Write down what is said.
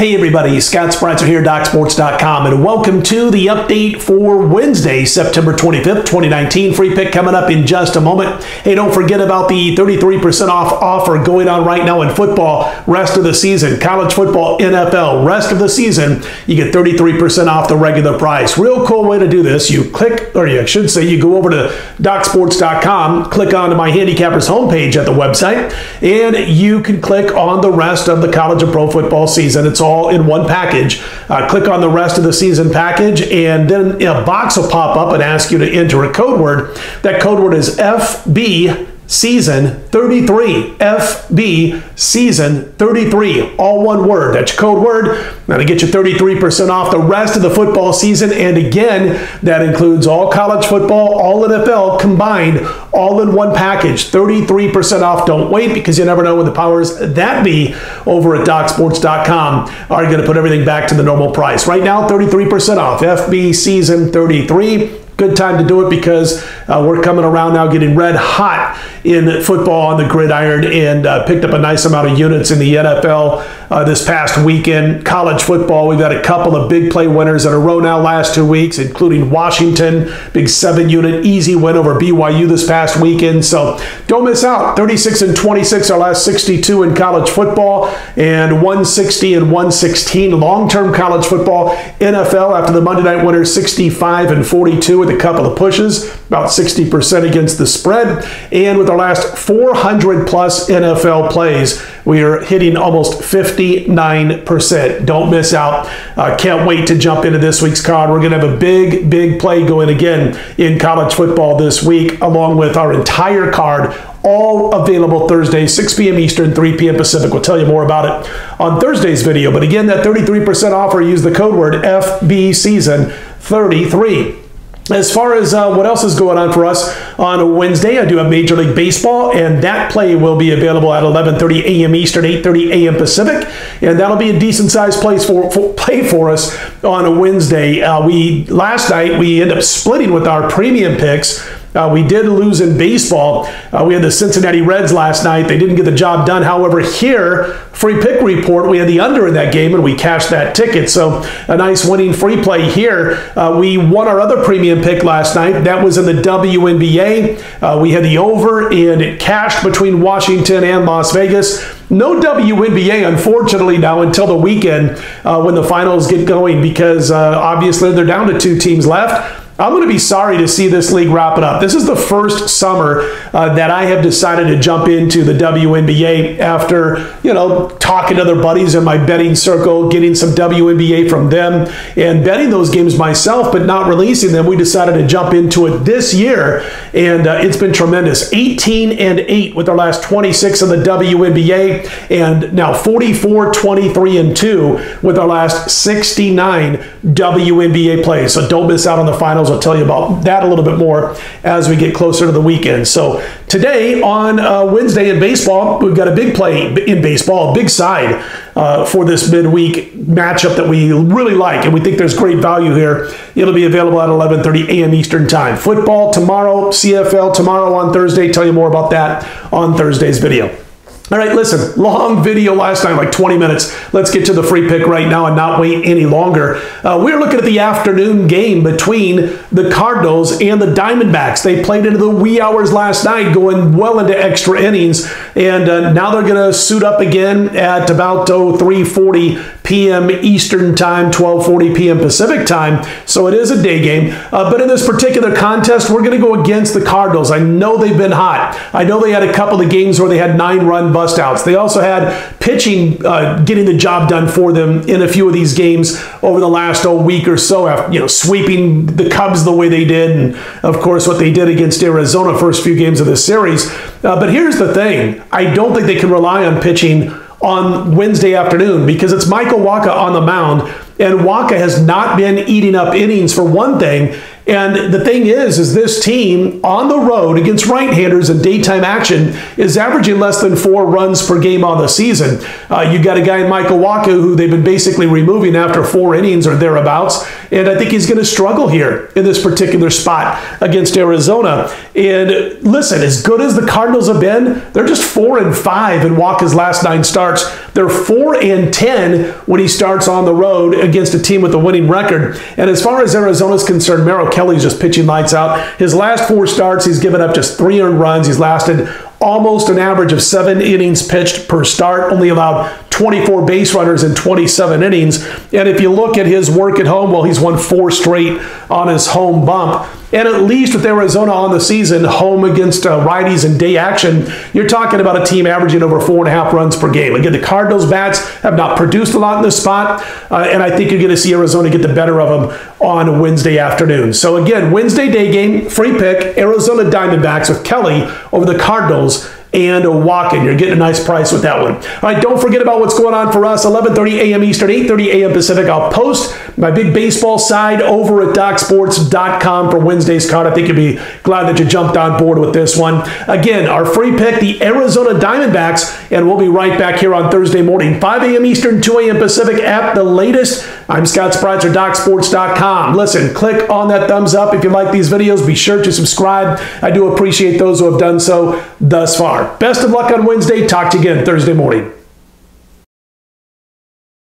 Hey everybody, Scott Spritzer here, DocSports.com, and welcome to the update for Wednesday, September 25th, 2019. Free pick coming up in just a moment. Hey, don't forget about the 33% off offer going on right now in football, rest of the season. College football, NFL, rest of the season, you get 33% off the regular price. Real cool way to do this, you click, or I should say, you go over to DocSports.com, click onto my handicapper's homepage at the website, and you can click on the rest of the college and pro football season. It's all in one package. Click on the rest of the season package, and then a box will pop up and ask you to enter a code word. That code word is FB Season 33, FB Season 33, all one word. That's your code word. That'll get you 33% off the rest of the football season. And again, that includes all college football, all NFL combined, all in one package. 33% off. Don't wait, because you never know when the powers that be over at DocSports.com are going to put everything back to the normal price. Right now, 33% off, FB Season 33. Good time to do it, because we're coming around now, getting red hot in football on the gridiron, and picked up a nice amount of units in the NFL this past weekend. College football, we've had a couple of big play winners in a row now last 2 weeks, including Washington, big 7-unit easy win over BYU this past weekend. So don't miss out. 36-26, our last 62 in college football, and 160-116 long-term college football. NFL, after the Monday night winner, 65-42. A couple of pushes, about 60% against the spread. And with our last 400-plus NFL plays, we are hitting almost 59%. Don't miss out. Can't wait to jump into this week's card. We're going to have a big, big play going again in college football this week, along with our entire card, all available Thursday, 6 p.m. Eastern, 3 p.m. Pacific. We'll tell you more about it on Thursday's video. But again, that 33% offer, use the code word FB Season 33. As far as what else is going on for us on Wednesday, I do have Major League Baseball, and that play will be available at 11:30 a.m. Eastern, 8:30 a.m. Pacific, and that'll be a decent-sized play for us on a Wednesday. Last night we ended up splitting with our premium picks. We did lose in baseball. We had the Cincinnati Reds last night. They didn't get the job done. However, here, free pick report, we had the under in that game, and we cashed that ticket. So a nice winning free play here. We won our other premium pick last night. That was in the WNBA. We had the over, and it cashed between Washington and Las Vegas. No WNBA, unfortunately, now until the weekend when the finals get going, because obviously they're down to 2 teams left. I'm going to be sorry to see this league wrap it up. This is the first summer that I have decided to jump into the WNBA after, you know, talking to other buddies in my betting circle, getting some WNBA from them, and betting those games myself, but not releasing them. We decided to jump into it this year, and it's been tremendous. 18-8 with our last 26 in the WNBA, and now 44-23-2 with our last 69 WNBA plays. So don't miss out on the finals. I'll tell you about that a little bit more as we get closer to the weekend. So today on Wednesday in baseball, we've got a big play in baseball, a big side for this midweek matchup that we really like, and we think there's great value here. It'll be available at 11:30 a.m. Eastern time. Football tomorrow, CFL tomorrow on Thursday. Tell you more about that on Thursday's video. All right, listen, long video last night, like 20 minutes. Let's get to the free pick right now and not wait any longer. We're looking at the afternoon game between the Cardinals and the Diamondbacks. They played into the wee hours last night, going well into extra innings, and now they're going to suit up again at about 3:40 p.m. Eastern time, 12:40 p.m. Pacific time, so it is a day game. But in this particular contest, we're going to go against the Cardinals. I know they've been hot. I know they had a couple of games where they had 9-run bust-outs. They also had pitching getting the job done for them in a few of these games over the last week or so, after, you know, sweeping the Cubs the way they did, and of course what they did against Arizona first few games of this series. But here's the thing. I don't think they can rely on pitching on Wednesday afternoon, because it's Michael Wacha on the mound, and Wacha has not been eating up innings for one thing, And the thing is this team on the road against right-handers in daytime action is averaging less than 4 runs per game on the season. You've got a guy in Michael Walker who they've been basically removing after 4 innings or thereabouts, and I think he's going to struggle here in this particular spot against Arizona. And listen, as good as the Cardinals have been, they're just 4-5 in Walker's last 9 starts. They're 4-10 when he starts on the road against a team with a winning record. And as far as Arizona's concerned, Merrill Kelly's just pitching lights out. His last 4 starts, he's given up just 3 earned runs. He's lasted almost an average of 7 innings pitched per start, only allowed 24 base runners in 27 innings. And if you look at his work at home, well, he's won 4 straight on his home bump. And at least with Arizona on the season, home against righties in day action, you're talking about a team averaging over 4.5 runs per game. Again, the Cardinals' bats have not produced a lot in this spot, and I think you're going to see Arizona get the better of them on Wednesday afternoon. So again, Wednesday day game, free pick, Arizona Diamondbacks with Kelly over the Cardinals and a walk-in. You're getting a nice price with that one. All right, don't forget about what's going on for us, 11:30 a.m. Eastern, 8:30 a.m. Pacific. I'll post my big baseball side over at DocSports.com for Wednesday's card. I think you'll be glad that you jumped on board with this one. Again, our free pick, the Arizona Diamondbacks, and we'll be right back here on Thursday morning, 5 a.m. Eastern, 2 a.m. Pacific at the latest. I'm Scott Spritzer, DocSports.com. Listen, click on that thumbs up if you like these videos. Be sure to subscribe. I do appreciate those who have done so thus far. Best of luck on Wednesday. Talk to you again Thursday morning.